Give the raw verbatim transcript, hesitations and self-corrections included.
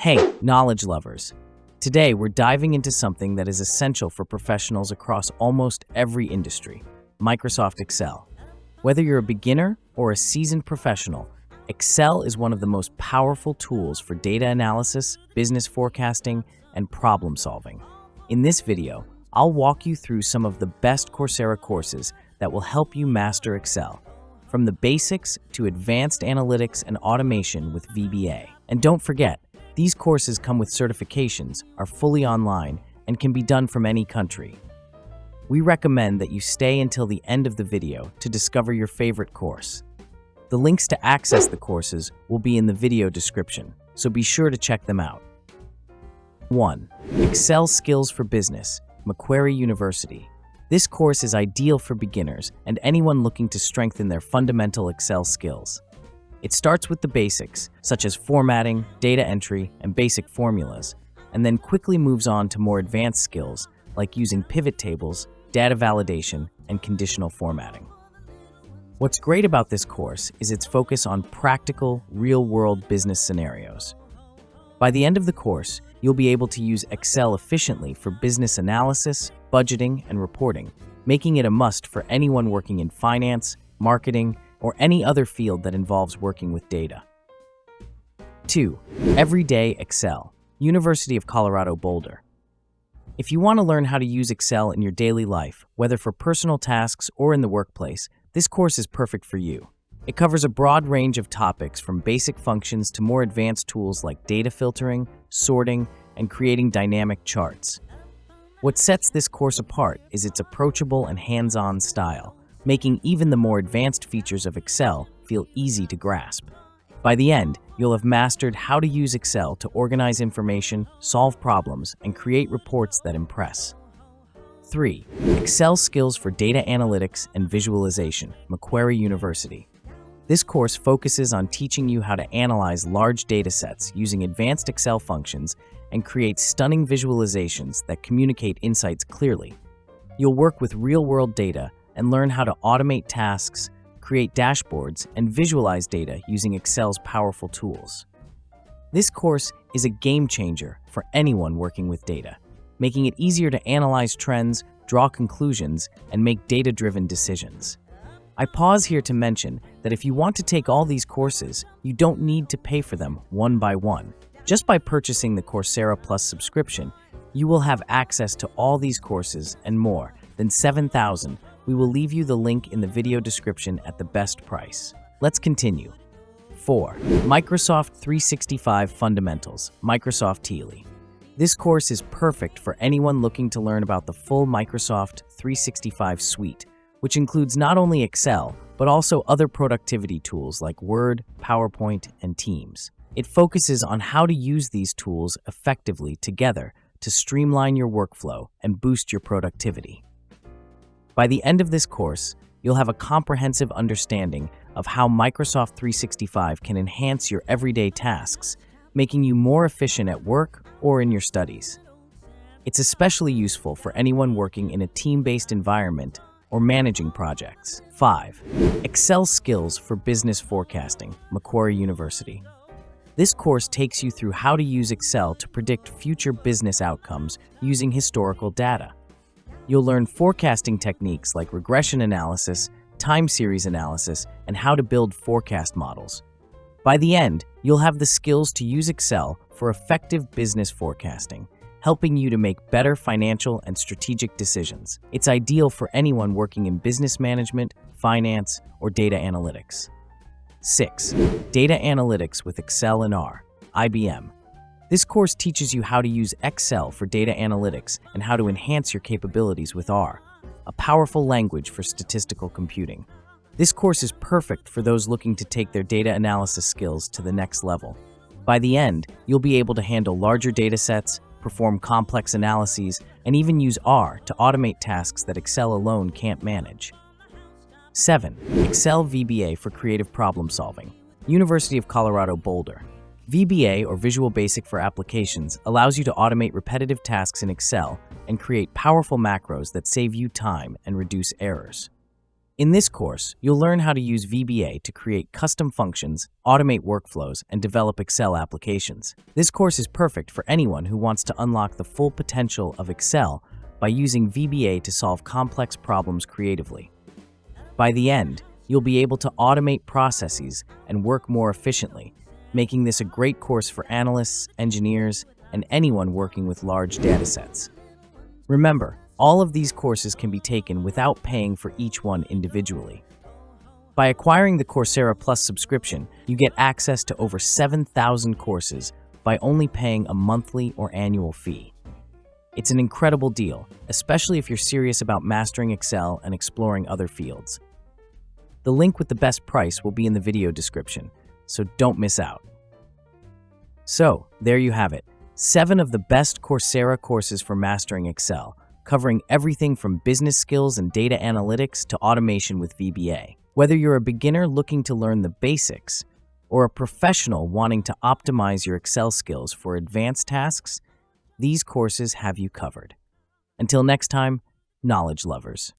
Hey, knowledge lovers! Today we're diving into something that is essential for professionals across almost every industry, Microsoft Excel. Whether you're a beginner or a seasoned professional, Excel is one of the most powerful tools for data analysis, business forecasting, and problem solving. In this video, I'll walk you through some of the best Coursera courses that will help you master Excel, from the basics to advanced analytics and automation with V B A. And don't forget, these courses come with certifications, are fully online, and can be done from any country. We recommend that you stay until the end of the video to discover your favorite course. The links to access the courses will be in the video description, so be sure to check them out. one. Excel Skills for Business, Macquarie University. This course is ideal for beginners and anyone looking to strengthen their fundamental Excel skills. It starts with the basics, such as formatting, data entry, and basic formulas, and then quickly moves on to more advanced skills like using pivot tables, data validation, and conditional formatting. What's great about this course is its focus on practical, real-world business scenarios. By the end of the course, you'll be able to use Excel efficiently for business analysis, budgeting, and reporting, making it a must for anyone working in finance, marketing, or any other field that involves working with data. two. Everyday Excel, University of Colorado Boulder. If you want to learn how to use Excel in your daily life, whether for personal tasks or in the workplace, this course is perfect for you. It covers a broad range of topics, from basic functions to more advanced tools like data filtering, sorting, and creating dynamic charts. What sets this course apart is its approachable and hands-on style, making even the more advanced features of Excel feel easy to grasp. By the end, you'll have mastered how to use Excel to organize information, solve problems, and create reports that impress. three. Excel Skills for Data Analytics and Visualization, Macquarie University. This course focuses on teaching you how to analyze large datasets using advanced Excel functions and create stunning visualizations that communicate insights clearly. You'll work with real-world data and learn how to automate tasks, create dashboards, and visualize data using Excel's powerful tools. This course is a game changer for anyone working with data, making it easier to analyze trends, draw conclusions, and make data-driven decisions. I pause here to mention that if you want to take all these courses, you don't need to pay for them one by one. Just by purchasing the Coursera Plus subscription, you will have access to all these courses and more than seven thousand. We will leave you the link in the video description at the best price. Let's continue. four. Microsoft three sixty-five Fundamentals, Microsoft Teally. This course is perfect for anyone looking to learn about the full Microsoft three sixty-five suite, which includes not only Excel, but also other productivity tools like Word, PowerPoint, and Teams. It focuses on how to use these tools effectively together to streamline your workflow and boost your productivity. By the end of this course, you'll have a comprehensive understanding of how Microsoft three sixty-five can enhance your everyday tasks, making you more efficient at work or in your studies. It's especially useful for anyone working in a team-based environment or managing projects. five. Excel Skills for Business Forecasting, Macquarie University. This course takes you through how to use Excel to predict future business outcomes using historical data. You'll learn forecasting techniques like regression analysis, time series analysis, and how to build forecast models. By the end, you'll have the skills to use Excel for effective business forecasting, helping you to make better financial and strategic decisions. It's ideal for anyone working in business management, finance, or data analytics. six. Data Analytics with Excel and R, I B M. This course teaches you how to use Excel for data analytics and how to enhance your capabilities with R, a powerful language for statistical computing. This course is perfect for those looking to take their data analysis skills to the next level. By the end, you'll be able to handle larger datasets, perform complex analyses, and even use R to automate tasks that Excel alone can't manage. seven. Excel V B A for Creative Problem Solving, University of Colorado Boulder. V B A, or Visual Basic for Applications, allows you to automate repetitive tasks in Excel and create powerful macros that save you time and reduce errors. In this course, you'll learn how to use V B A to create custom functions, automate workflows, and develop Excel applications. This course is perfect for anyone who wants to unlock the full potential of Excel by using V B A to solve complex problems creatively. By the end, you'll be able to automate processes and work more efficiently, making this a great course for analysts, engineers, and anyone working with large datasets. Remember, all of these courses can be taken without paying for each one individually. By acquiring the Coursera Plus subscription, you get access to over seven thousand courses by only paying a monthly or annual fee. It's an incredible deal, especially if you're serious about mastering Excel and exploring other fields. The link with the best price will be in the video description, so don't miss out. So, there you have it, seven of the best Coursera courses for mastering Excel, covering everything from business skills and data analytics to automation with V B A. Whether you're a beginner looking to learn the basics or a professional wanting to optimize your Excel skills for advanced tasks, these courses have you covered. Until next time, knowledge lovers.